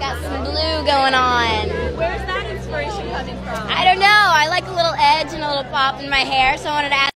Got some blue going on. Where's that inspiration coming from? I don't know. I like a little edge and a little pop in my hair, so I wanted to ask